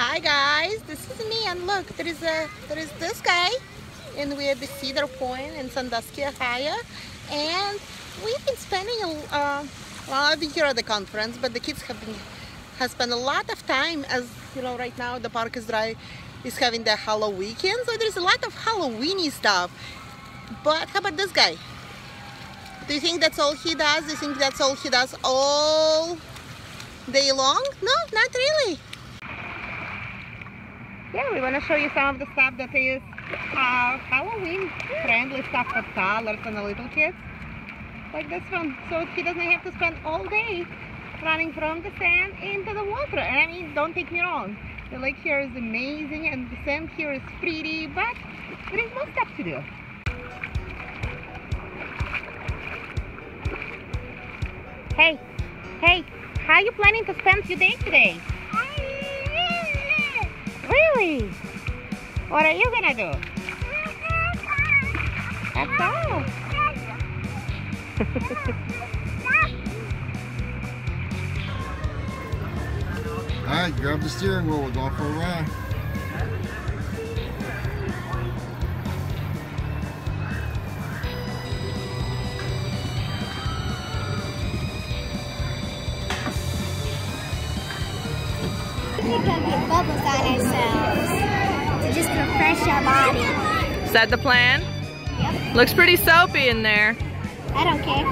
Hi guys, this is me, and look, there is this guy, and we're at the Cedar Point in Sandusky, Ohio, and we've been spending well, I've been here at the conference, but the kids have spent a lot of time, as you know. Right now the park is having the Halloweekends, so there's a lot of Halloweeny stuff. But how about this guy? Do you think that's all he does? Do you think that's all he does all day long? No, not really. Yeah, we want to show you some of the stuff that is Halloween friendly stuff for toddlers and the little kids, like this one, so he doesn't have to spend all day running from the sand into the water. And I mean, don't take me wrong, the lake here is amazing and the sand here is pretty, but there is more stuff to do. Hey, hey, how are you planning to spend your day today? Really? What are you gonna do? That's all. Alright, grab the steering wheel, we're going for a ride. We're gonna get bubbles on ourselves to just refresh our body. Is that the plan? Yep. Looks pretty soapy in there. I don't care.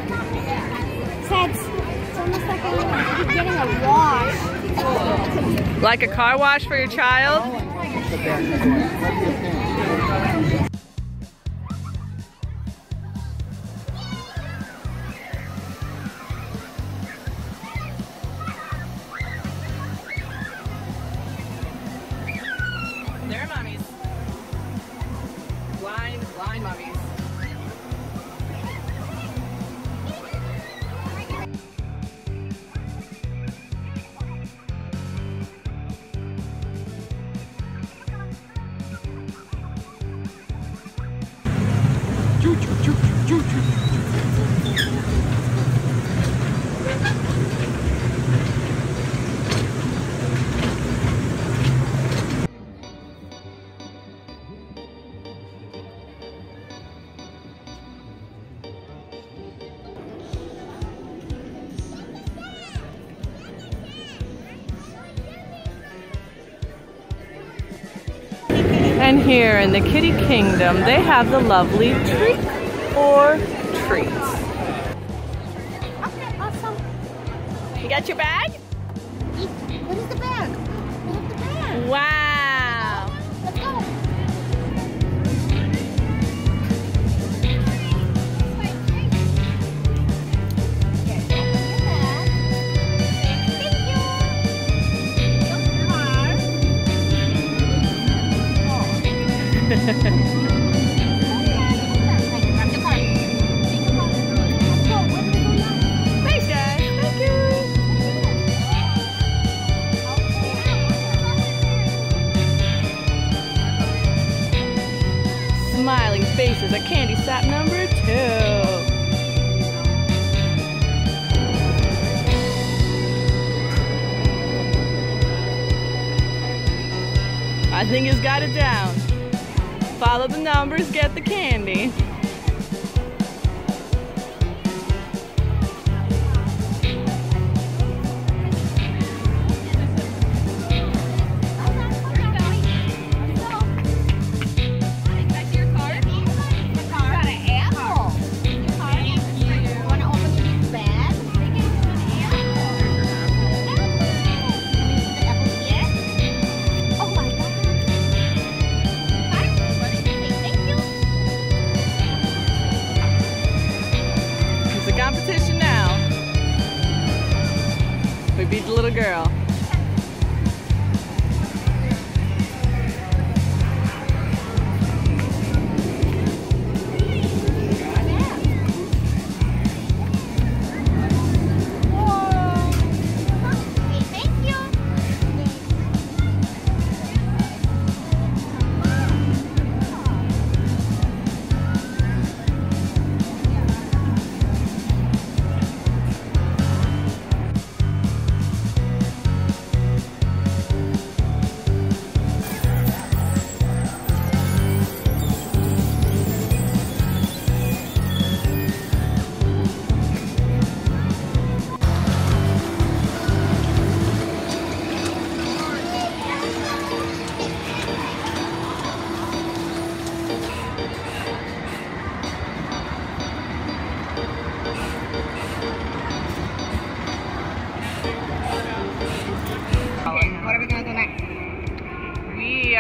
Besides, it's almost like I'm getting a wash. Like a car wash for your child? They're mummies. Blind mummies. And here in the Kitty Kingdom, they have the lovely trick or treats. Okay, awesome. You got your bag? What is the bag? What is the bag? Wow. Let's go. Smiling faces at candy stop number 2. I think he's got it down. Follow the numbers, get the candy.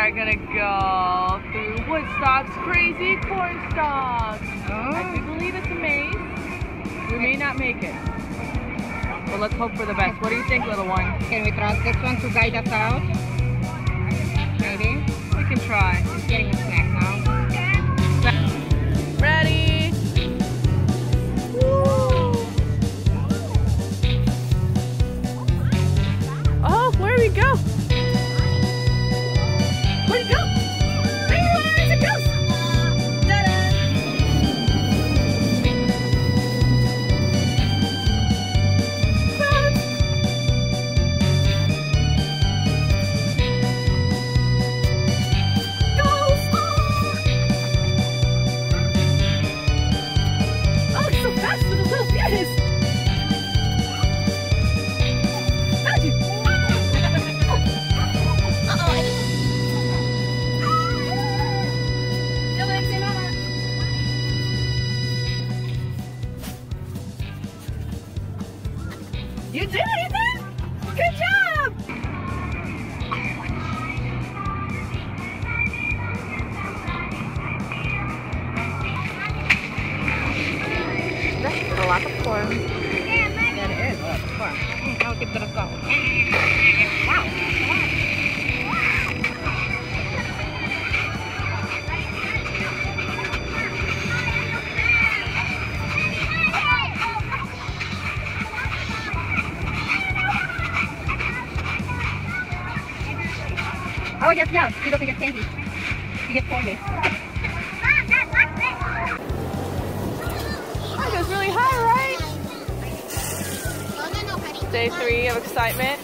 are gonna go through Woodstock's Crazy Corn Stalks. I do believe it's a maze. We may not make it, but let's hope for the best. What do you think, little one? Can we trust this one to guide us out? Maybe? We can try. She's getting a snack now. Ready? You did it, Ethan! Good job! That's a lot of corn. Yeah, that is a lot of corn. I'll give it a go. Oh, yes, yes. You don't get candy. You get candy. That goes really high, right? Day 3 of excitement.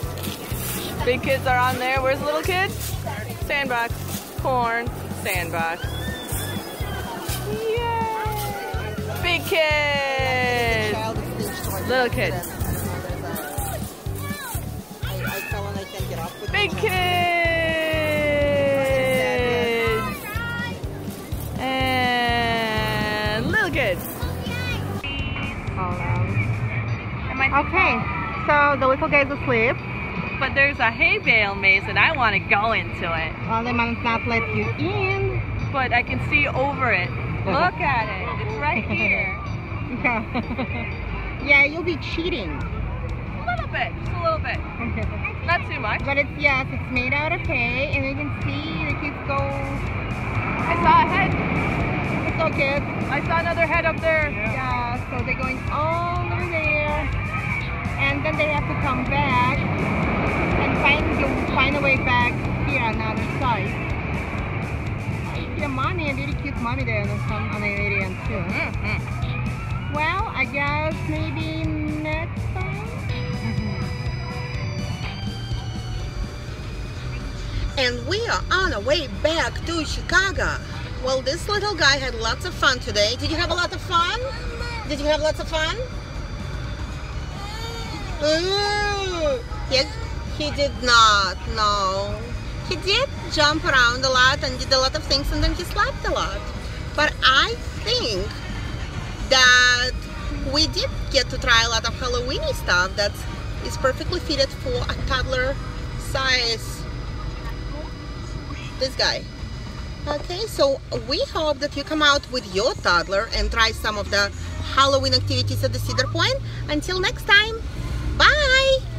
Big kids are on there. Where's the little kids? Sandbox. Corn. Sandbox. Yay! Big kids! Little kids. Big kids! Okay, so the little guy's asleep. But there's a hay bale maze and I want to go into it. Well, they might not let you in. But I can see over it. Look at it. It's right here. Yeah, you'll be cheating. A little bit. Just a little bit. Not too much. But it's, yes, it's made out of hay. And you can see the kids go... I saw a head. It's so kids. I saw another head up there. Yeah, yeah, so they're going over there. And then they have to come back and find a way back here on the other side. Yeah, mommy and really cute mommy there on the alien too. Mm-hmm. Well, I guess maybe next time. Mm-hmm. And we are on our way back to Chicago. Well, this little guy had lots of fun today. Did you have a lot of fun? Did you have lots of fun? Ooh, he did not, no. He did jump around a lot and did a lot of things and then he slept a lot. But I think that we did get to try a lot of Halloweeny stuff that is perfectly fitted for a toddler size. This guy. Okay, so we hope that you come out with your toddler and try some of the Halloween activities at the Cedar Point. Until next time. Bye!